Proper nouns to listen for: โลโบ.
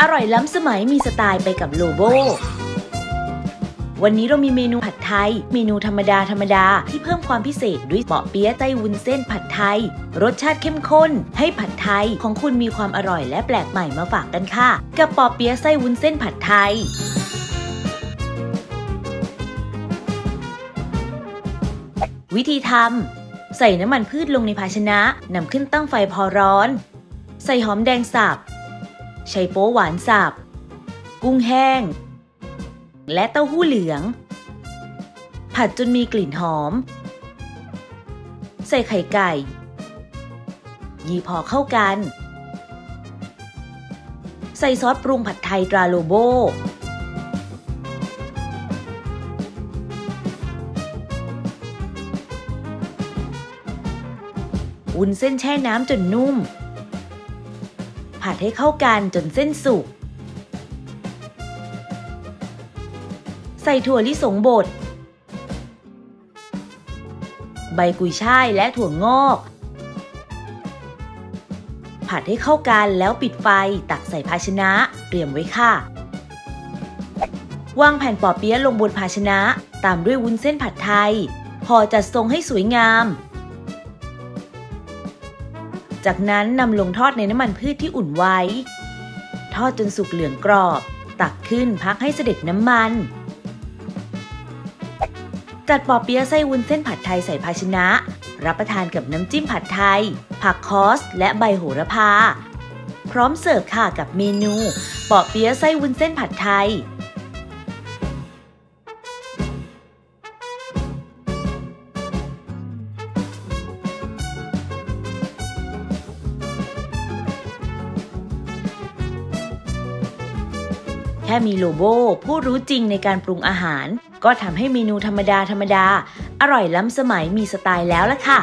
อร่อยล้ำสมัยมีสไตล์ไปกับโลโบวันนี้เรามีเมนูผัดไทยเมนูธรรมดาที่เพิ่มความพิเศษด้วยเปาะเปี๊ยะไต้วุ้นเส้นผัดไทยรสชาติเข้มข้นให้ผัดไทยของคุณมีความอร่อยและแปลกใหม่มาฝากกันค่ะกับเปาะเปี๊ยะไต้วุ้นเส้นผัดไทยวิธีทำใส่น้ำมันพืชลงในภาชนะนำขึ้นตั้งไฟพอร้อนใส่หอมแดงสับใช้โป๊หวานสับกุ้งแห้งและเต้าหู้เหลืองผัดจนมีกลิ่นหอมใส่ไข่ไก่ยีพอเข้ากันใส่ซอสปรุงผัดไทยตราโลโบวุ้นเส้นแช่น้ำจนนุ่มผัดให้เข้ากันจนเส้นสุกใส่ถั่วลิสงบดใบกุยช่ายและถั่วงอกผัดให้เข้ากันแล้วปิดไฟตักใส่ภาชนะเตรียมไว้ค่ะวางแผ่นปอเปี๊ยะลงบนภาชนะตามด้วยวุ้นเส้นผัดไทยพอจัดทรงให้สวยงามจากนั้นนำลงทอดในน้ำมันพืชที่อุ่นไว้ทอดจนสุกเหลืองกรอบตักขึ้นพักให้เสด็จน้ำมันจัดปอเปี๊ยะไส้วุ้นเส้นผัดไทยใส่ภาชนะรับประทานกับน้ำจิ้มผัดไทยผักคอสและใบโหระพาพร้อมเสิร์ฟค่ะกับเมนูปอเปี๊ยะไส้วุ้นเส้นผัดไทยแค่มีโลโบผู้รู้จริงในการปรุงอาหารก็ทำให้เมนูธรรมดาอร่อยล้ำสมัยมีสไตล์แล้วล่ะค่ะ